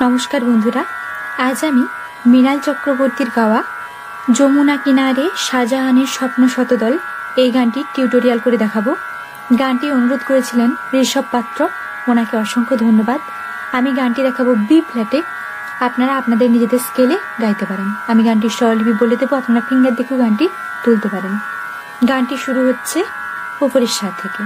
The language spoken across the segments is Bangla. नमस्कार बंधुरा, आज आमी मृणाल चक्रवर्तीर गावा जमुना किनारे शाहजहानेर स्वप्न शतदल এই গানটি টিউটোরিয়াল করে দেখাবো। গানটি অনুরোধ করেছিলেন ঋষভ পাত্র, ওনাকে অসংখ্য ধন্যবাদ। আমি গানটি দেখাবো বি ফ্ল্যাটে, আপনারা আপনাদের নিজেদের স্কেলে গাইতে পারেন। আমি গানটি স্বরলিপি বলে দেবো, আপনারা ফিঙ্গার দেখেও গানটি তুলতে পারেন। গানটি শুরু হচ্ছে উপরের স্বর থেকে।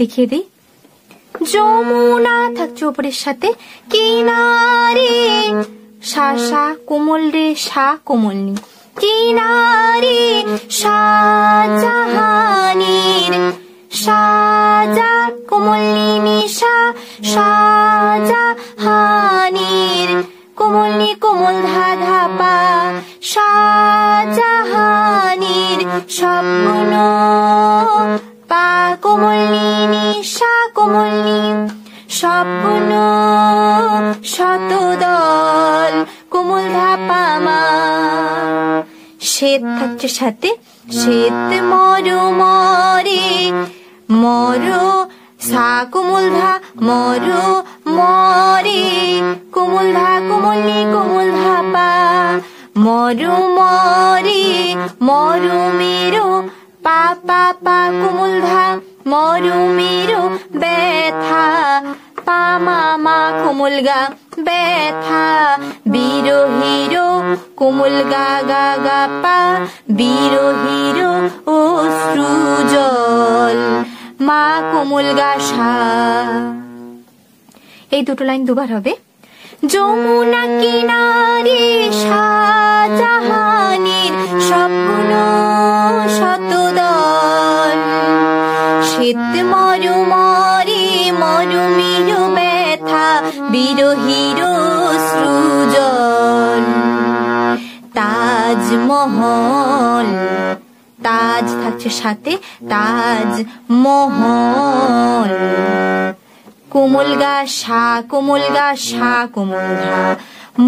देखिए दी जमुना থাকছে উপরের সাথে, কিনারে শা শা কোমল রে শা কোমলনি, কিনারে শাহজাহানের সাজা কোমলনি নিশা, শাহজাহানের কোমলনি কোমল ধা ধা পা, শাহজাহানের স্বপ্ন পা কোমলিনী সা কোমলিনী স্বপ্ন শতদল কোমল ধাপা মা। শ্বেত থাকছে সাথে, শ্বেত মরো মরে মরো সা কোমল ধা মরো মরে কোমল ধা কোমলিনী কোমল ধাপা, মরো মরে মরো মেরো পা পা পা কোমল ধা মরু মেরু ব্যথা, পা মা মা কোমল গা ব্যথা, বীরো হিরো কোমল গা গা গা পা, বীরো হিরো অশ্রু জল মা কোমল গা সা। এই দুটো লাইন দুবার হবে। যমুনা কিনারে শাহজাহানের স্বপ্ন শতদল, শ্বেত মরু মরে মরু মেরু ব্যথা, বিরহীর সৃজন। তাজমহল, তাজ থাকছে সাথে, তাজ মহল কোমল গা সা কোমল গা সা কোমল ধা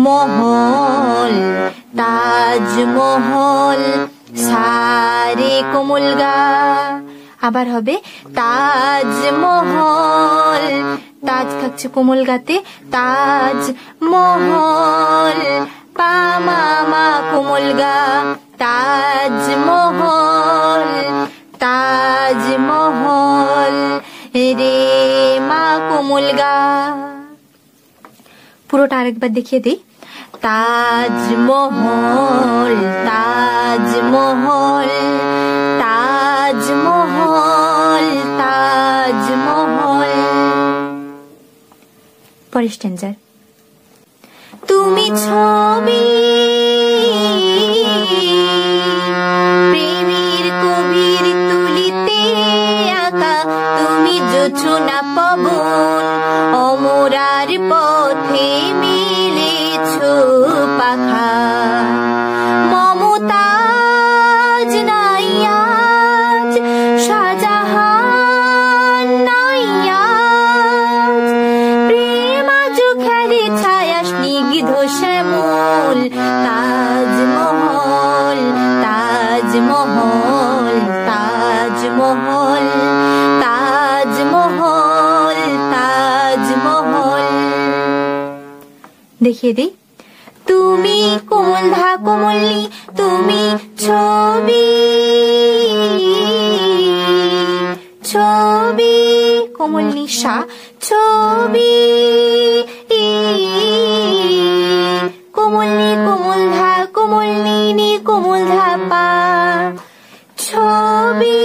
মহল, তাজমহল সারে কোমল গা। আবার হবে তাজমহল, তাজ থাকছে কোমল গাতে, তাজমহল পা মা মা কোমল গা, তাজমহল তাজমহল রে মা কোমল গা। পুরোটা আরেকবার দেখিয়ে দিই। তাজমহল তাজমহল তাজমহল তাজমহল। পরের স্ট্যাঞ্জার তুমি ছবি প্রেমের কবির তুলিতে আঁকা, তুমি জোছনা পবন অমরার পথে মিলেছ পাখা, মমতাজ নাই আজ শাহজাহান নাই আজ, প্রেম আজ খেলে ছায়া স্নিগ্ধ শ্যামল। তাজমহল তাজমহল তাজমহল তাজমহল তাজমহল। দেখিয়ে দিই। তুমি কোমল ধা কোমলি, তুমি ছবি ছবি কোমল নিশা ছবি কোমল নি কোমল ধা কোমল নি নি কোমল ধা পা ছবি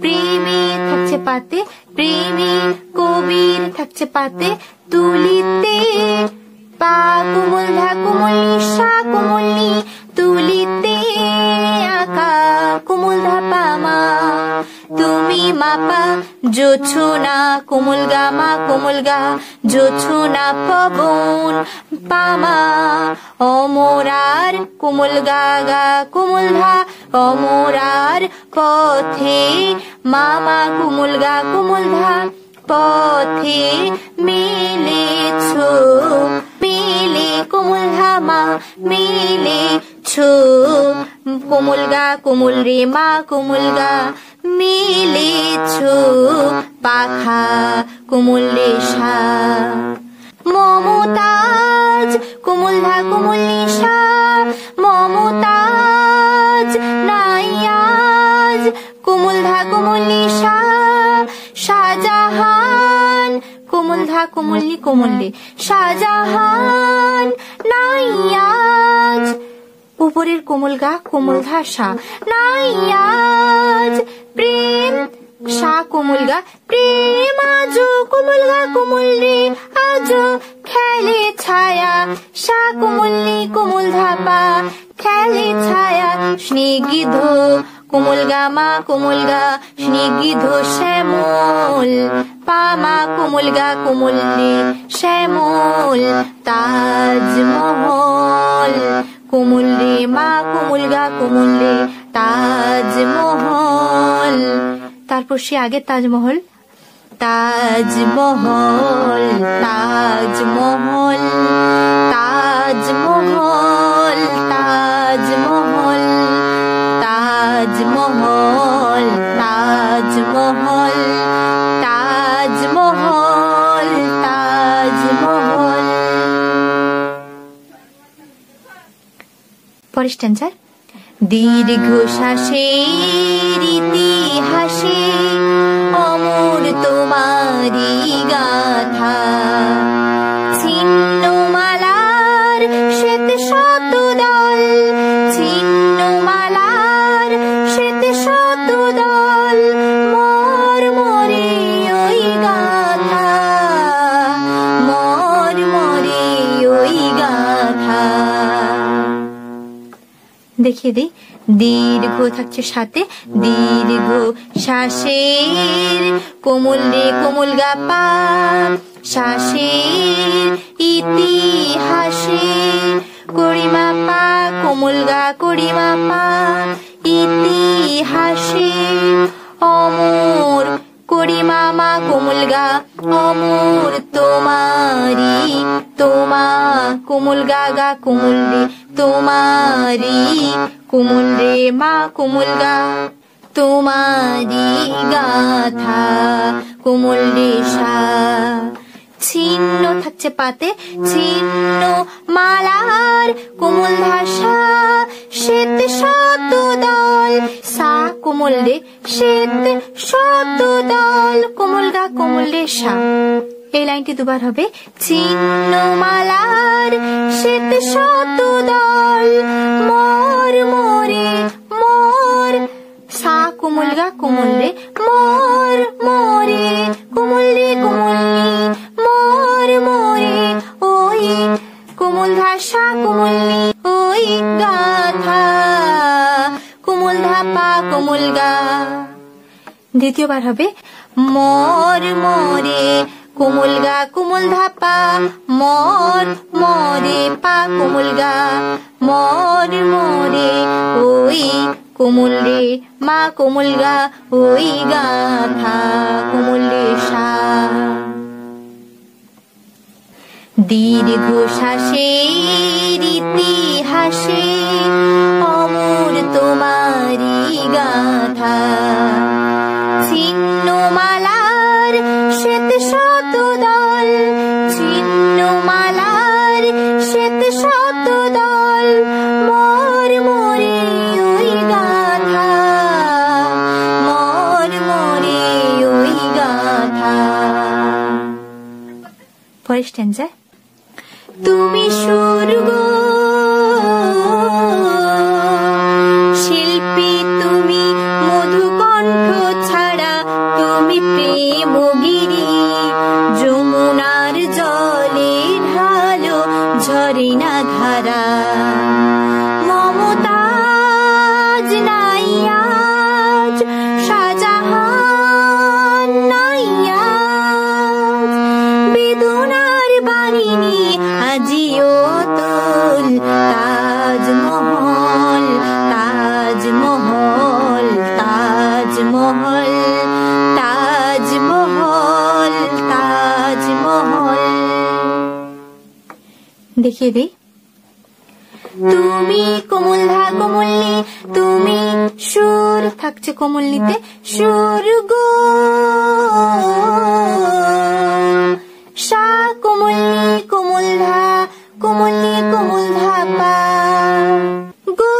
প্রেমে থাকছে পাতে প্রেমে কবির থাকছে পাতে তুলিতে পা কোমল ধা কোমল নিশা কোমল নি তুলিতে আকা কোমল ধা পা মা তুমি মাপা জোছো না কোমল গা মা কোমল গা জোছো না পবন পামা অমরার কোমল গা গা কোমল ধা অমরার পথে মামা কোমল গা কোমল ধা পথে মিলেছো মিলে কোমল ধা মা মিলে ছো কোমল গা কোমল রে মা কোমল গা মিলে ছো পাখা কোমল রেশা মমতাজ কোমল ধা কোমল নিশা মমতাজ নাইয়াজ কোমল ধা কোমল নিশা শাহজাহান কোমল ধা কোমল নি কোমল রে শাহজাহান নাইয়াজ উপরের কোমল গা কোমল ধা শা নাইয়াজ প্রেম শা কোমল গা প্রেম আজ কোমল গা কোমল রে আজ খেলে ছায়া শা কোমল নি কোমল ধা পা খেলে ছায়া স্নিগ্ধ কোমল গা মা কোমল গা স্নিগ্ধ শ্যামল পা মা কোমল গা কোমল রে শ্যামল তাজমহল কোমল রে মা কোমল গা কোমল রে তাজমহল তারপর সে আগে তাজমহল তাজমহল তাজমহল তাজমহল তাজমহল তাজমহল তাজমহল তাজমহল তাজমহল পরের টেন্সার দীর্ঘ শ্বাসের ইতিহাসে অমর তোমারি গাথা ছিন্নমালার শ্বেত শতদল ছিন্নমালার শ্বেত শতদল মর্মরে ওই গাথা মর্মরে ওই গাথা দেখিয়ে দিই দীর্ঘ থাকছে সাথে দীর্ঘ শ্বাসের কোমল রে কোমল গা পা শ্বাসের ইতিহাসে করিমা পা কোমল গা করিমা পা ইতিহাসে অমর করিমা মা কোমল গা অমর তোমারি তোমা কোমল গা গা কোমল রে তোমারি কোমল রে মা কোমল গা তোমারি গাথা কোমল রে সা ছিন্ন থাকছে পাতে ছিন্ন মালার কোমল ভাষা শ্বেত শতদল সা কোমল রে শ্বেত শতদল কোমল গা কোমল রে সা এই লাইনটি দুবার হবে ছিন্ন মালার শ্বেত শতদল মর মরে মর সা কোমল গা কোমল রে মর মরে কোমল রে কোমল মর মরে ওই কোমল ধা সা কোমল নি ওই গাথা কোমল ধা পা কোমল গা দ্বিতীয়বার হবে মর মরে কোমল গা কোমল ধা পা মর মরে পা কোমল গা মর মরে ওই কোমল রে মা কোমল গা ওই গাথা কোমল রে সা দীর্ঘ শ্বাসের ইতিহাসে অমর তোমারি গাথা ছিন্ন মালার শ্বেত শতদল ছিন্ন মালার শ্বেত শতদল মর মরে ওই গাথা फर्स्ट टेंस है तुमी स्वर्ग शिल्पी तुमी मधुकंठ छाड़ा तुमी प्रेम गिरी जमुनार जले ढालो झरिना धारा देखिए दी तुमी कोमल धा कोमलनी तुमी सुर থাকছে কোমলনিতে স্বর্গ শা কোমলনি কোমল धा কোমলনি কোমল धा পা গো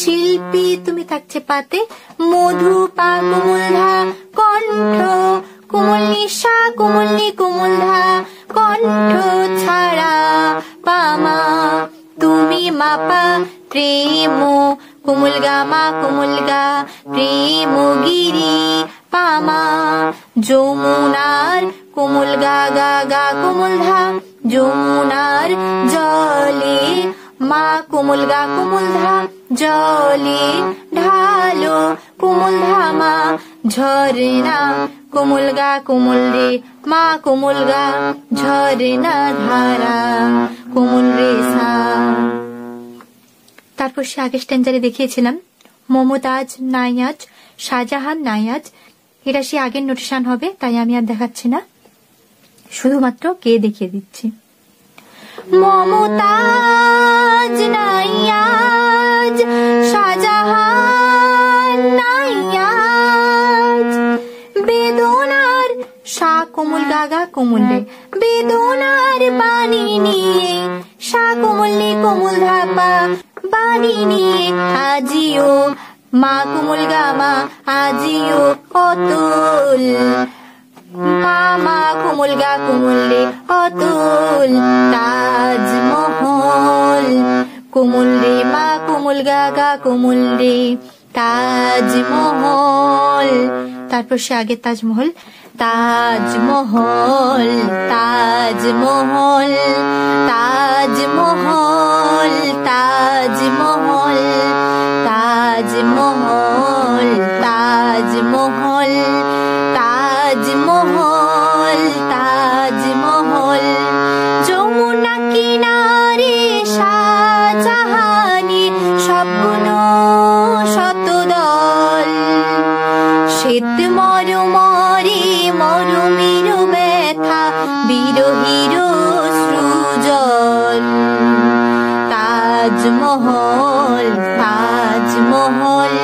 শিল্পী তুমি থাকছে পাতে মধু পা কোমল धा কণ্ঠ কোমলনি শা কোমলনি কোমল धा কণ্ঠ ছাড়া পামা তুমি মাপা প্রেম কোমলগা মা কোমলগা প্রেম গিরি পামা যমুনার কোমলগা গা গা কোমল ধা যমুনার জলে মা কোমলগা কোমল ধা জলে ঢালো কোমল ধা মা ঝরনা कोमलगा कोमल रे माँ कोमलगा झरना धारा कोमल रे सा तारपर से आगे स्टैंजारे देखिएছিলাম মমতাজ নায়াজ শাহজাহান নায়াজ এটা সে আগের নোটেশন হবে তাই আমি আর দেখাচ্ছি না শুধুমাত্র কে দেখিয়ে দিচ্ছি মমতাজ নায়াজ শাহজাহান নায়াজ বেদনার শা কোমল গাগা কোমল রে বেদনার বাণী নিয়ে শা কোমল নি কোমল ধাপা বাণী নিয়ে আজিও মা কোমল গা মা আজিও অতুল মা মা কোমল গা কোমল রে অতুল তাজমহল কোমল রে মা কোমল গা গা কোমল রে তাজমহল তারপর সে আগে তাজমহল তাজমহল তাজমহল তাজমহল তাজমহল তাজমহল তাজমহল তাজমহল তাজমহল যমুনা কিনারে শাহজাহানের স্বপ্নো শতদল শীত মরু মরে মরুমের ব্যথা বিরহীর সৃজল তাজমহল তাজমহল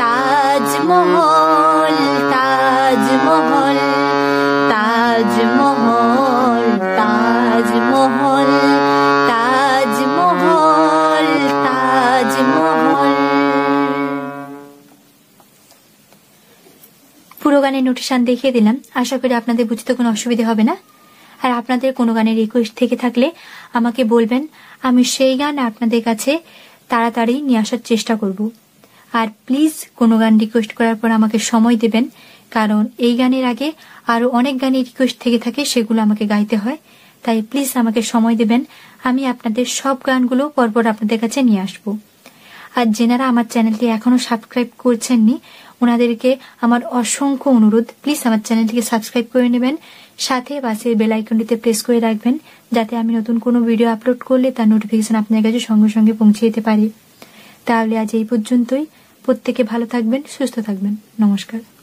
তাজমহল তাজমহল তাজমহল তাজমহল তাজমহল তাজমহল পুরো গানের নোটিশান দেখিয়ে দিলাম আশা করি আপনাদের বুঝতে কোনো অসুবিধা হবে না আর আপনাদের কোনো গানের রিকোয়েস্ট থেকে থাকলে আমাকে বলবেন আমি সেই গান আপনাদের কাছে তাড়াতাড়ি নিয়ে আসার চেষ্টা করব আর প্লিজ কোনো গান রিকোয়েস্ট করার পর আমাকে সময় দেবেন কারণ এই গানের আগে আরো অনেক গানের রিকোয়েস্ট থেকে থাকে সেগুলো আমাকে গাইতে হয় তাই প্লিজ আমাকে সময় দেবেন আমি আপনাদের সব গানগুলো পরপর আপনাদের কাছে নিয়ে আসবো আর যারা আমার চ্যানেলটি এখনো সাবস্ক্রাইব করছেননি ওনাদেরকে আমার অসংখ্য অনুরোধ প্লিজ আমার চ্যানেলটিকে সাবস্ক্রাইব করে নেবেন সাথে পাশের বেল আইকনটিতে প্রেস করে রাখবেন যাতে আমি নতুন কোনো ভিডিও আপলোড করলে তার নোটিফিকেশন আপনার কাছে সঙ্গে সঙ্গে পৌঁছে যেতে পারে তাহলে আজ এই পর্যন্তই প্রত্যেকে ভালো থাকবেন সুস্থ থাকবেন নমস্কার।